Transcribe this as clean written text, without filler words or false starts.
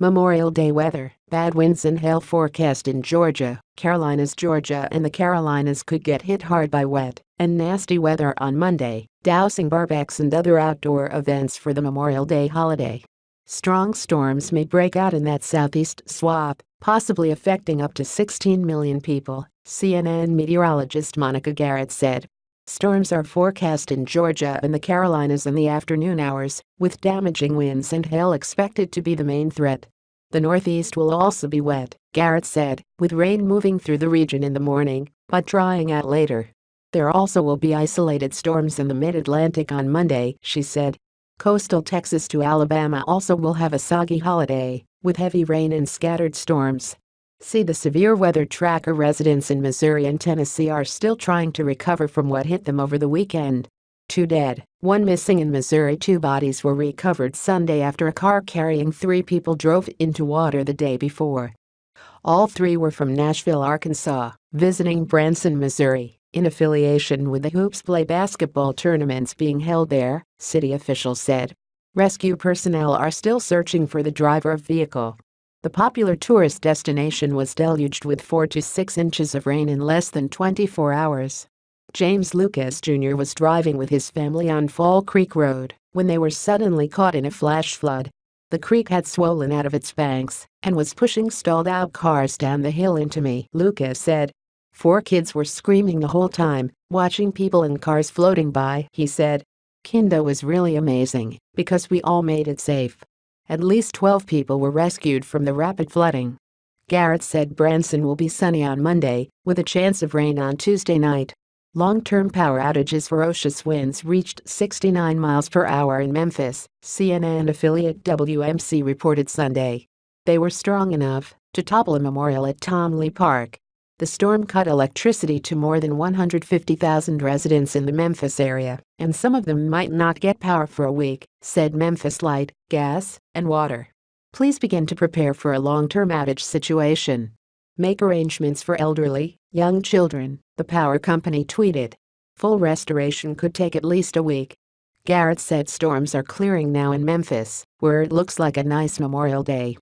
Memorial Day weather. Bad winds and hail forecast in Georgia, Carolinas. Georgia and the Carolinas could get hit hard by wet and nasty weather on Monday, dousing barbecues and other outdoor events for the Memorial Day holiday. Strong storms may break out in that southeast swamp, possibly affecting up to 16 million people, CNN meteorologist Monica Garrett said. Storms are forecast in Georgia and the Carolinas in the afternoon hours, with damaging winds and hail expected to be the main threat. The Northeast will also be wet, Garrett said, with rain moving through the region in the morning, but drying out later. There also will be isolated storms in the mid-Atlantic on Monday, she said. Coastal Texas to Alabama also will have a soggy holiday, with heavy rain and scattered storms. See the severe weather tracker. Residents in Missouri and Tennessee are still trying to recover from what hit them over the weekend. 2 dead, 1 missing in Missouri. 2 bodies were recovered Sunday after a car carrying 3 people drove into water the day before. All 3 were from Nashville, Arkansas, visiting Branson, Missouri, in affiliation with the Hoops Play basketball tournaments being held there, city officials said. Rescue personnel are still searching for the driver of vehicle. The popular tourist destination was deluged with 4 to 6 inches of rain in less than 24 hours. James Lucas Jr. was driving with his family on Fall Creek Road when they were suddenly caught in a flash flood. The creek had swollen out of its banks and was pushing stalled-out cars down the hill into me, Lucas said. 4 kids were screaming the whole time, watching people and cars floating by, he said. Kinda was really amazing because we all made it safe. At least 12 people were rescued from the rapid flooding. Garrett said Branson will be sunny on Monday, with a chance of rain on Tuesday night. Long-term power outages. Ferocious winds reached 69 miles per hour in Memphis, CNN affiliate WMC reported Sunday. They were strong enough to topple a memorial at Tom Lee Park. The storm cut electricity to more than 150,000 residents in the Memphis area, and some of them might not get power for a week, said Memphis Light, Gas, and Water. Please begin to prepare for a long-term outage situation. Make arrangements for elderly, young children, the power company tweeted. Full restoration could take at least a week. Garrett said storms are clearing now in Memphis, where it looks like a nice Memorial Day.